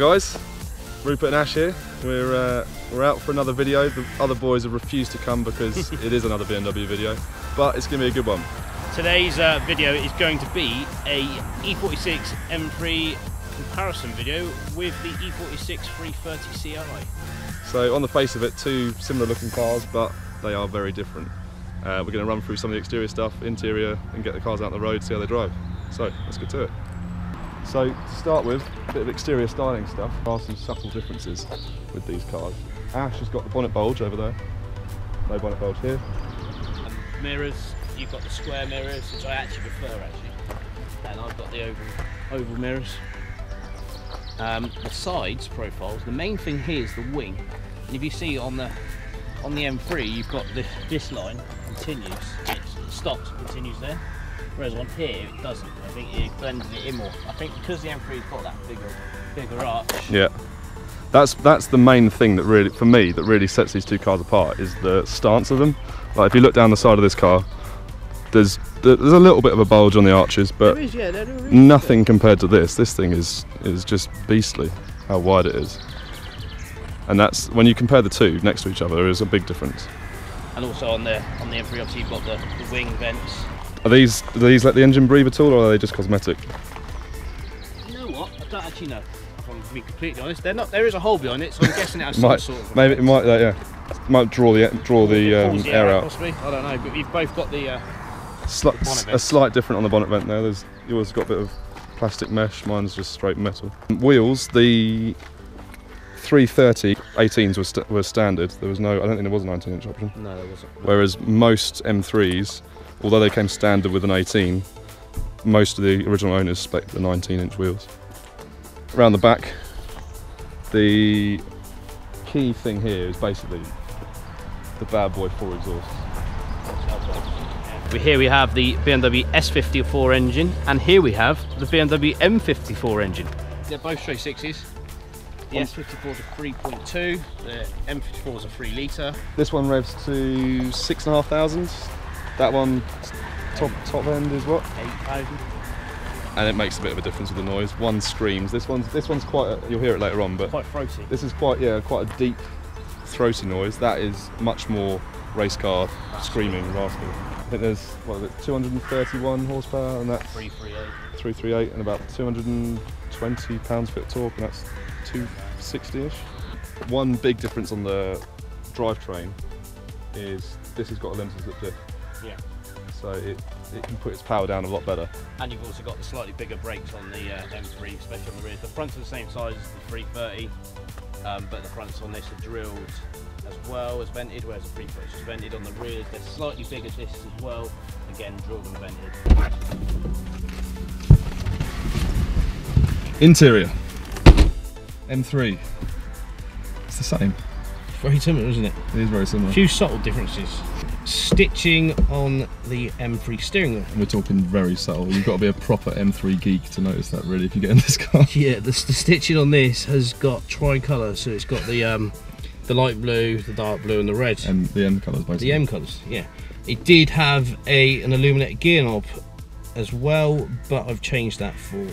guys, Rupert and Ash here. We're out for another video. The other boys have refused to come because it is another BMW video, but it's going to be a good one. Today's video is going to be a E46 M3 comparison video with the E46 330ci. So on the face of it, two similar looking cars, but they are very different. We're going to run through some of the exterior stuff, interior, and get the cars out on the road, see how they drive. So let's get to it. So to start with, a bit of exterior styling stuff. There are some subtle differences with these cars. Ash has got the bonnet bulge over there. No bonnet bulge here. Mirrors, you've got the square mirrors, which I actually prefer and I've got the oval mirrors. The sides profiles, the main thing here is the wing. And if you see on the M3, you've got this line continues, it stops and continues there. Whereas on here, it doesn't. I think it blended it in more. I think because the M3's got that bigger arch. Yeah, that's the main thing that really, for me, that really sets these two cars apart is the stance of them. Like if you look down the side of this car, there's a little bit of a bulge on the arches, but there is, yeah, there is nothing compared to this. This thing is just beastly how wide it is. And that's when you compare the two next to each other, there is a big difference. And also on the M3, obviously you've got the wing vents. Do these let the engine breathe at all, or are they just cosmetic? You know what? I don't actually know. If I'm being completely honest, there is a hole behind it, so I'm guessing it has some sort of. Maybe it might. Yeah, it might draw the air out. Possibly. I don't know, but we've both got the. A slight different on the bonnet vent there. There's yours got a bit of plastic mesh. Mine's just straight metal. Wheels. The 330 18s were standard. There was no. I don't think there was a 19-inch option. No, there wasn't. Whereas most M3s. Although they came standard with an 18, most of the original owners spec the 19-inch wheels. Around the back, the key thing here is basically the bad boy 4 exhausts. Here we have the BMW S54 engine, and here we have the BMW M54 engine. They're both 3.6s. The S54 is a 3.2, the M54 is a 3 litre. This one revs to 6,500. That one, top end is what? 8,000. And it makes a bit of a difference with the noise. One screams. This one's quite. You'll hear it later on, but quite throaty. This is quite a deep, throaty noise. That is much more race car screaming, raspy. I think there's what is it, 231 horsepower, and that's 338. 338, and about 220 pounds-foot torque, and that's 260-ish. One big difference on the drivetrain is this has got a limited slip diff. Yeah. So it can put its power down a lot better. And you've also got the slightly bigger brakes on the M3, especially on the rear. The front's the same size as the 330, but the fronts on this are drilled as well as vented, whereas the 330 is vented. On the rear, they're slightly bigger discs as well, again drilled and vented. Interior. M3. It's the same. Very similar, isn't it? It is very similar. A few subtle differences. Stitching on the M3 steering wheel. We're talking very subtle. You've got to be a proper M3 geek to notice that, really, if you get in this car. Yeah, the stitching on this has got tricolour, so it's got the light blue, the dark blue, and the red. The M colours, basically. The M colours, yeah. It did have an illuminated gear knob as well, but I've changed that for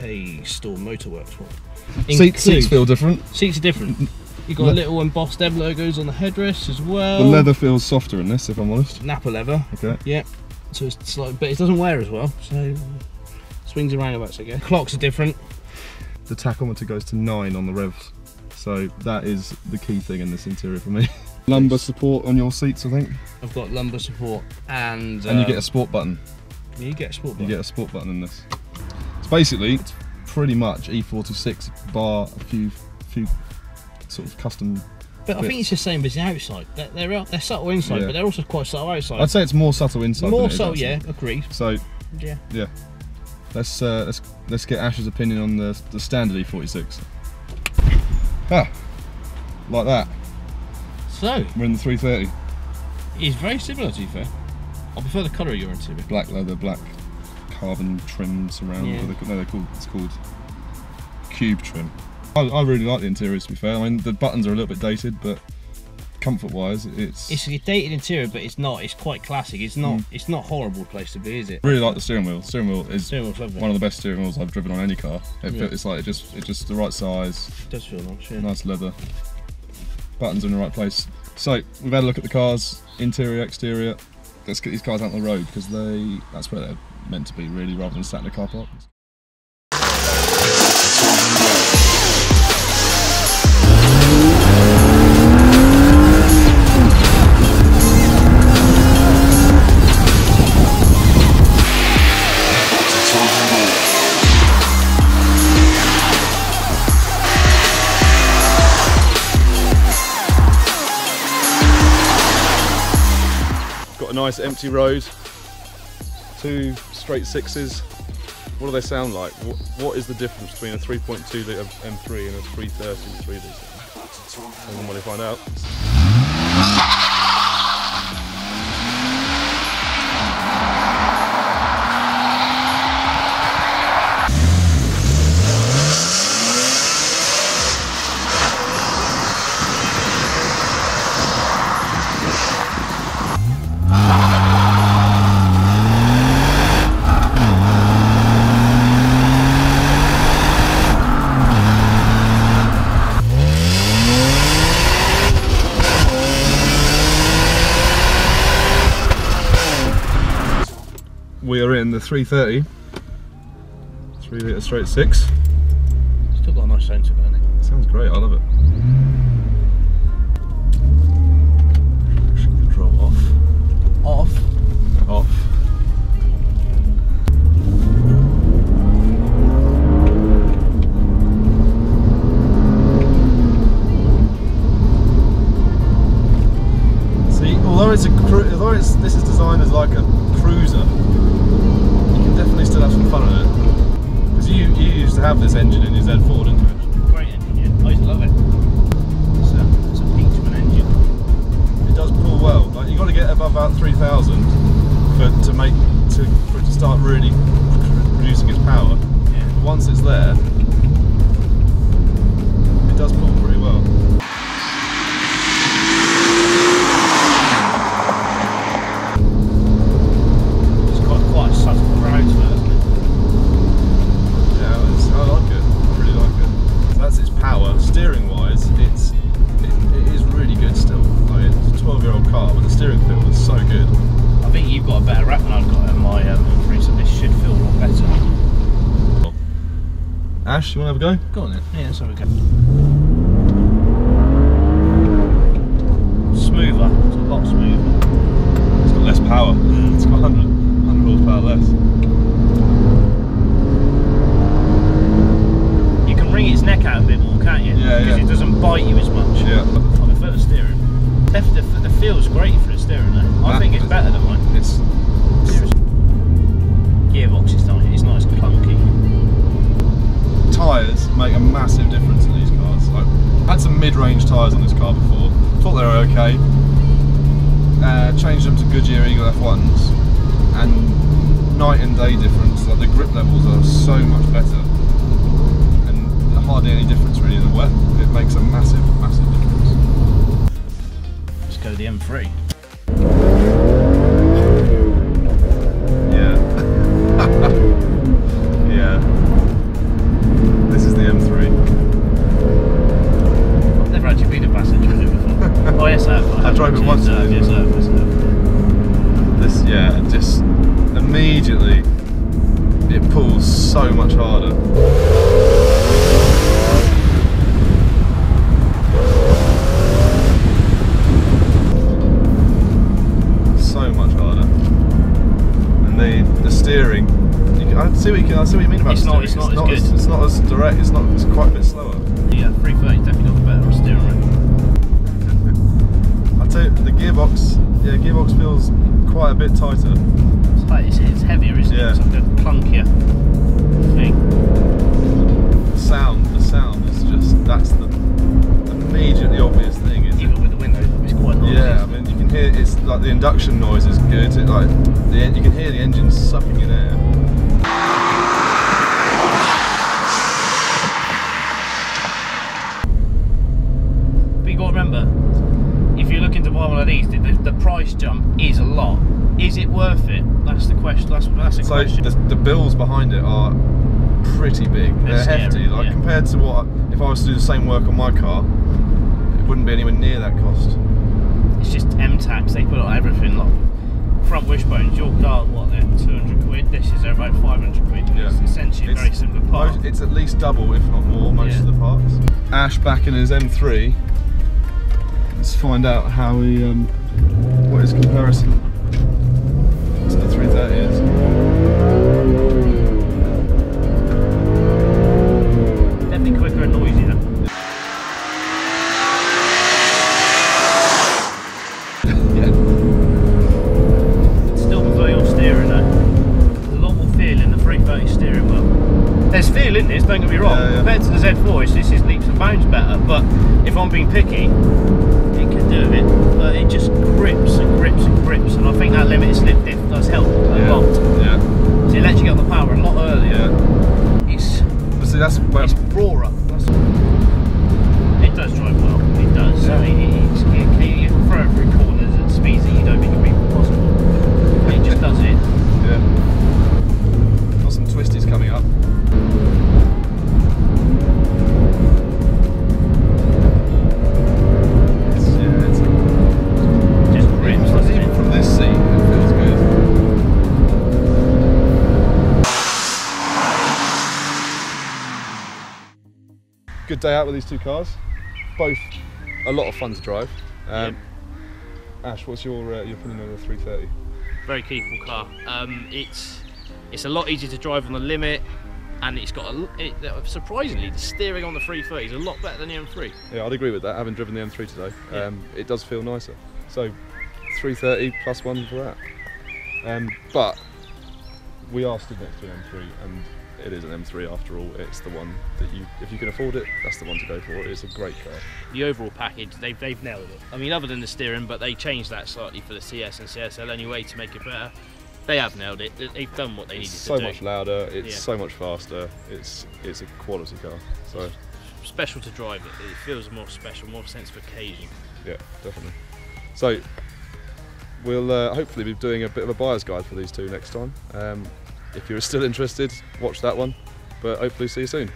a Storm Motorworks one. Seats feel different. Seats are different. You've got little embossed M logos on the headrest as well. The leather feels softer in this, if I'm honest. Nappa leather. Okay. Yeah. So it's like, but it doesn't wear as well. So swings and roundabouts, I guess. Clocks are different. The tachometer goes to 9 on the revs. So that is the key thing in this interior for me. Lumbar support on your seats, I think. I've got lumbar support and you get a sport button. You get a sport button. You get a sport button in this. It's basically pretty much E46 bar a few sort of custom but bits. I think it's the same as the outside. They're subtle inside, yeah. But they're also quite subtle outside. I'd say it's more subtle inside. More subtle, yeah, agreed. So yeah. Let's get Ash's opinion on the standard E46. Ah, like that. So we're in the 330. It's very similar to you, fair. I prefer the colour you're into. Black leather, black carbon trim surround. Yeah. It's called cube trim. I really like the interior, to be fair. I mean, the buttons are a little bit dated, but comfort-wise, it's a dated interior, but it's not. It's quite classic. It's not. It's not a horrible place to be, is it? Really like the steering wheel. Steering wheel is one of the best steering wheels I've driven on any car. It's like it's just the right size. It does feel nice. Yeah. Nice leather. Buttons in the right place. So we've had a look at the cars, interior, exterior. Let's get these cars out on the road because that's where they're meant to be, really, rather than sat in a car park. Nice empty road, two straight sixes. What do they sound like? What is the difference between a 3.2 litre M3 and a 330 3 litre? I don't want to find out. We are in the 330, 3 litre straight six. Still got a nice sound to it, hasn't it? It sounds great, I love it. Should we drop off? Off? Off. See, although this is designed as like a cruiser, definitely still have some fun in it. Because you used to have this engine in your Z4, didn't you? Great engine, yeah. I used to love it. It's a peach of an engine. It does pull well. Like, you've got to get above about 3,000 for it to start really producing its power. Yeah. But once it's there, it does pull pretty well. Ash, you want to have a go? Go on then. Yeah, let's have a go. Smoother. It's a lot smoother. It's got less power. It's got 100 horsepower less. You can wring its neck out a bit more, can't you? Yeah, because it doesn't bite you as much. Yeah. I prefer the steering. The feel's great for the steering though. I think it's better than mine. It's... Gearbox is not. It's not as clunky. Tyres make a massive difference in these cars. I've had some mid-range tyres on this car before, thought they were okay. Changed them to Goodyear Eagle F1s, and night and day difference. Like the grip levels are so much better, and hardly any difference really in the wet. It makes a massive, massive difference. Let's go the M3. It's not. It's quite a bit slower. Yeah, 330 is definitely not better on steering wheel. I tell you, the gearbox. Yeah, gearbox feels quite a bit tighter. It's like it's heavier, isn't it? It's like a clunkier thing. The sound is just the immediately obvious thing. Even with the windows, it's quite noisy. Yeah, I mean you can hear it's like the induction noise is good. You can hear the engine sucking in air. of these, the price jump is a lot. Is it worth it? That's the question. That's the question. The bills behind it are pretty big. They're hefty. Like, yeah, compared to what, if I was to do the same work on my car, it wouldn't be anywhere near that cost. It's just M tax. They put on everything. Like front wishbones, your car, what, they're 200 quid. This is about 500 quid. Yeah. It's essentially a very similar part. It's at least double, if not more, most of the parts. Ash back in his M3. Let's find out how he, what his comparison to the 330 is. Definitely quicker and noisier. Feel in this, don't get me wrong, compared to the Z4, this is leaps and bounds better, but if I'm being picky, it can do it, but it just grips and grips and grips, and I think that limited slip diff does help a lot. Yeah. So it lets you get the power a lot earlier. Yeah. It's raw up. It does drive well, it does. Yeah. I mean, you can throw it through corners at speeds that you don't think would be possible. It just does it. Yeah. Got some twisties coming up. Good day out with these two cars, both a lot of fun to drive. Ash, what's your opinion on the 330? Very capable car. It's a lot easier to drive on the limit, and it's got surprisingly the steering on the 330 is a lot better than the M3. Yeah, I'd agree with that. Having driven the M3 today, it does feel nicer. So 330 plus one for that. But we are stood next to an M3 and. It is an M3 after all. It's the one that you, if you can afford it, that's the one to go for. It's a great car. The overall package, they've nailed it. I mean, other than the steering, but they changed that slightly for the CS and CSL anyway to make it better. They have nailed it. They've done what they needed to do. It's so much louder. It's so much faster. It's a quality car. So it's special to drive it. It feels more special, more sense of occasion. Yeah, definitely. So we'll hopefully be doing a bit of a buyer's guide for these two next time. If you're still interested, watch that one, but hopefully see you soon.